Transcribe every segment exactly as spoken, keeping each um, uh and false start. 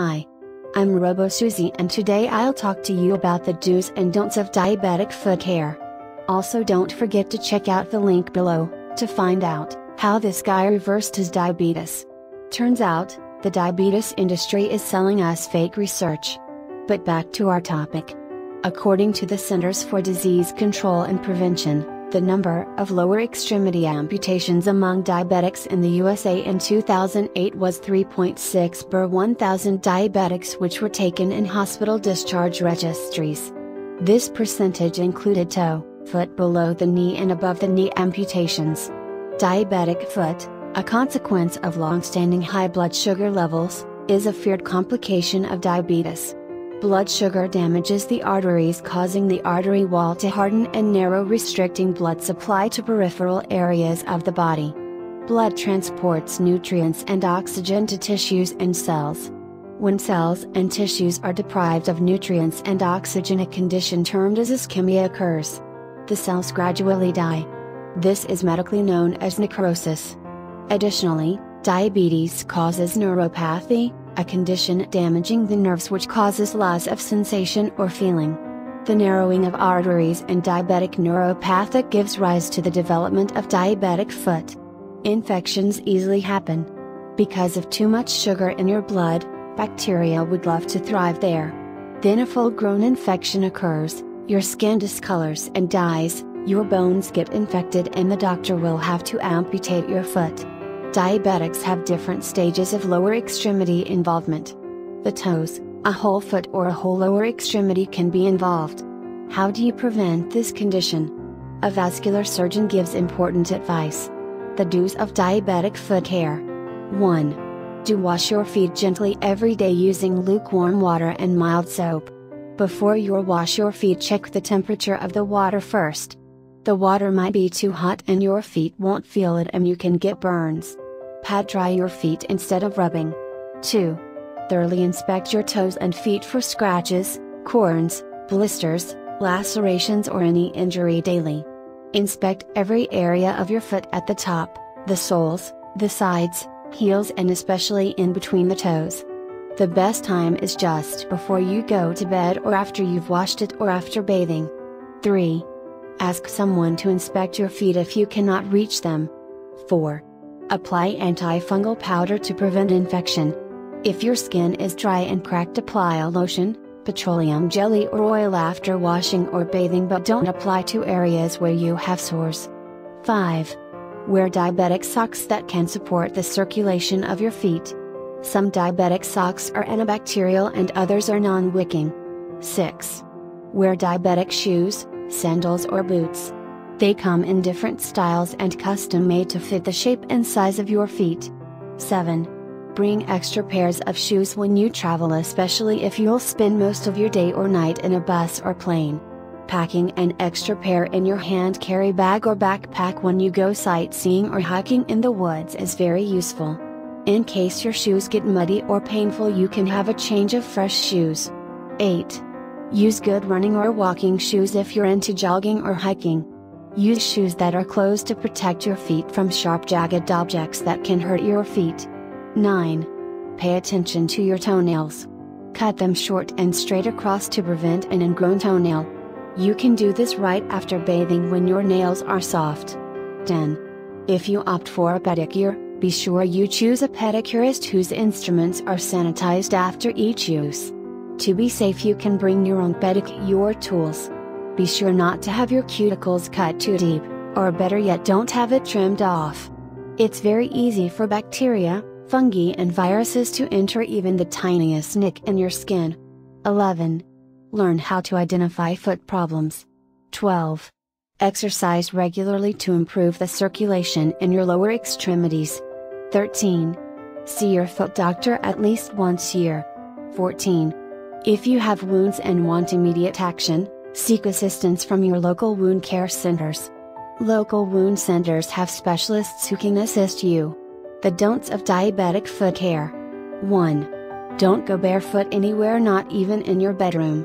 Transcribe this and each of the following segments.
Hi, I'm Robo Suzy, and today I'll talk to you about the do's and don'ts of diabetic foot care. Also, don't forget to check out the link below to find out how this guy reversed his diabetes. Turns out, the diabetes industry is selling us fake research. But back to our topic. According to the Centers for Disease Control and Prevention, the number of lower extremity amputations among diabetics in the U S A in two thousand eight was three point six per one thousand diabetics which were taken in hospital discharge registries. This percentage included toe, foot below the knee and above the knee amputations. Diabetic foot, a consequence of long-standing high blood sugar levels, is a feared complication of diabetes. Blood sugar damages the arteries, causing the artery wall to harden and narrow, restricting blood supply to peripheral areas of the body. Blood transports nutrients and oxygen to tissues and cells. When cells and tissues are deprived of nutrients and oxygen, a condition termed as ischemia occurs. The cells gradually die. This is medically known as necrosis. Additionally, diabetes causes neuropathy, a condition damaging the nerves which causes loss of sensation or feeling. The narrowing of arteries in diabetic neuropathic gives rise to the development of diabetic foot. Infections easily happen. Because of too much sugar in your blood, bacteria would love to thrive there. Then a full-grown infection occurs, your skin discolors and dies, your bones get infected, and the doctor will have to amputate your foot. Diabetics have different stages of lower extremity involvement. The toes, a whole foot or a whole lower extremity can be involved. How do you prevent this condition? A vascular surgeon gives important advice. The do's of diabetic foot care. one. Do wash your feet gently every day using lukewarm water and mild soap. Before you wash your feet, check the temperature of the water first. The water might be too hot and your feet won't feel it, and you can get burns. Pat dry your feet instead of rubbing. two. Thoroughly inspect your toes and feet for scratches, corns, blisters, lacerations or any injury daily. Inspect every area of your foot at the top, the soles, the sides, heels and especially in between the toes. The best time is just before you go to bed or after you've washed it or after bathing. three. Ask someone to inspect your feet if you cannot reach them. four. Apply antifungal powder to prevent infection. If your skin is dry and cracked, apply a lotion, petroleum jelly or oil after washing or bathing, but don't apply to areas where you have sores. five. Wear diabetic socks that can support the circulation of your feet. Some diabetic socks are antibacterial and others are non-wicking. six. Wear diabetic shoes, sandals or boots. They come in different styles and custom made to fit the shape and size of your feet. seven. Bring extra pairs of shoes when you travel, especially if you'll spend most of your day or night in a bus or plane. Packing an extra pair in your hand carry bag or backpack when you go sightseeing or hiking in the woods is very useful. In case your shoes get muddy or painful, you can have a change of fresh shoes. eight. Use good running or walking shoes if you're into jogging or hiking. Use shoes that are closed to protect your feet from sharp, jagged objects that can hurt your feet. nine. Pay attention to your toenails. Cut them short and straight across to prevent an ingrown toenail. You can do this right after bathing when your nails are soft. ten. If you opt for a pedicure, be sure you choose a pedicurist whose instruments are sanitized after each use. To be safe, you can bring your own pedicure tools. Be sure not to have your cuticles cut too deep, or better yet, don't have it trimmed off. It's very easy for bacteria, fungi and viruses to enter even the tiniest nick in your skin. eleven. Learn how to identify foot problems. twelve. Exercise regularly to improve the circulation in your lower extremities. thirteen. See your foot doctor at least once a year. fourteen. If you have wounds and want immediate action, seek assistance from your local wound care centers. Local wound centers have specialists who can assist you. The don'ts of diabetic foot care. one. Don't go barefoot anywhere, not even in your bedroom.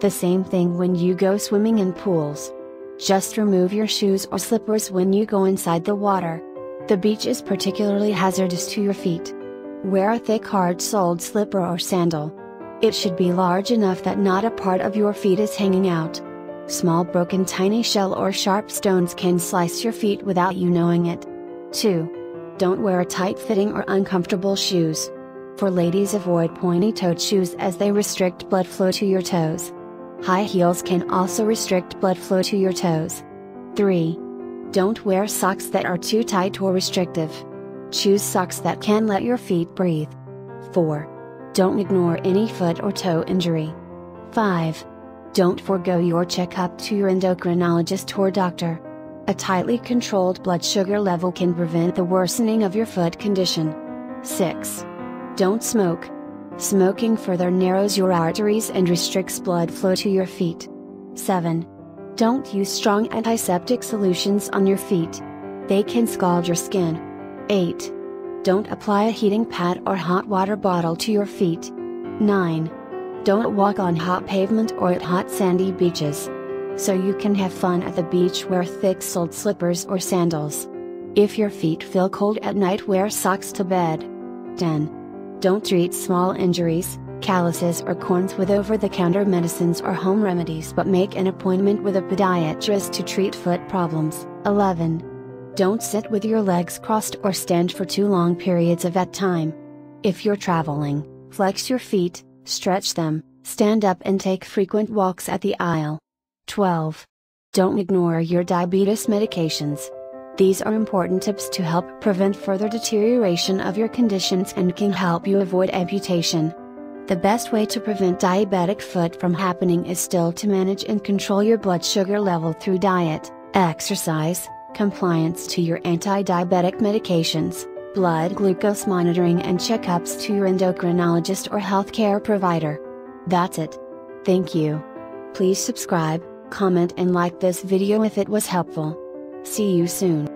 The same thing when you go swimming in pools. Just remove your shoes or slippers when you go inside the water. The beach is particularly hazardous to your feet. Wear a thick hard-soled slipper or sandal. It should be large enough that not a part of your feet is hanging out. Small broken tiny shell or sharp stones can slice your feet without you knowing it. two. Don't wear tight-fitting or uncomfortable shoes. For ladies, avoid pointy-toed shoes as they restrict blood flow to your toes. High heels can also restrict blood flow to your toes. three. Don't wear socks that are too tight or restrictive. Choose socks that can let your feet breathe. four. Don't ignore any foot or toe injury. five. Don't forego your checkup to your endocrinologist or doctor. A tightly controlled blood sugar level can prevent the worsening of your foot condition. six. Don't smoke. Smoking further narrows your arteries and restricts blood flow to your feet. seven. Don't use strong antiseptic solutions on your feet. They can scald your skin. eight. Don't apply a heating pad or hot water bottle to your feet. nine. Don't walk on hot pavement or at hot sandy beaches. So you can have fun at the beach, wear thick-soled slippers or sandals. If your feet feel cold at night, wear socks to bed. ten. Don't treat small injuries, calluses or corns with over-the-counter medicines or home remedies, but make an appointment with a podiatrist to treat foot problems. eleven. Don't sit with your legs crossed or stand for too long periods of at time. If you're traveling, flex your feet, stretch them, stand up and take frequent walks at the aisle. twelve. Don't ignore your diabetes medications. These are important tips to help prevent further deterioration of your conditions and can help you avoid amputation. The best way to prevent diabetic foot from happening is still to manage and control your blood sugar level through diet, exercise, compliance to your anti-diabetic medications, blood glucose monitoring and checkups to your endocrinologist or healthcare provider. That's it. Thank you. Please subscribe, comment and like this video if it was helpful. See you soon.